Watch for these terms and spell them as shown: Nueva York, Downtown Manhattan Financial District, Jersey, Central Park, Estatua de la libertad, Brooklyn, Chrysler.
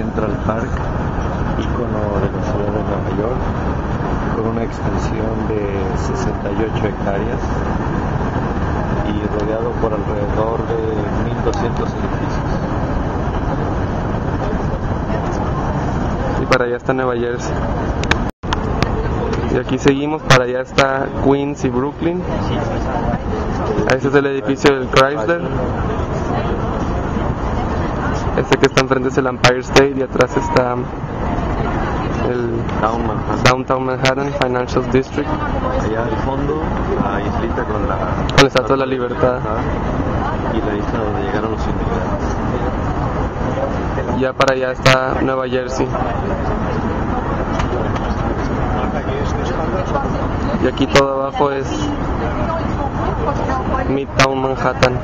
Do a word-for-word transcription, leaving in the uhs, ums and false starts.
Central Park, ícono de la ciudad de Nueva York, con una extensión de sesenta y ocho hectáreas y rodeado por alrededor de mil doscientos edificios. Y para allá está Nueva Jersey. Y aquí seguimos, para allá está Queens y Brooklyn. Este es el edificio del Chrysler. Este que está enfrente es el Empire State y atrás está el Downtown Manhattan Financial District. Allá al fondo, la islita con la, con la Estatua de la Libertad. Y la isla donde llegaron los inmigrantes. Ya para allá está Nueva Jersey. Y aquí todo abajo es Midtown Manhattan.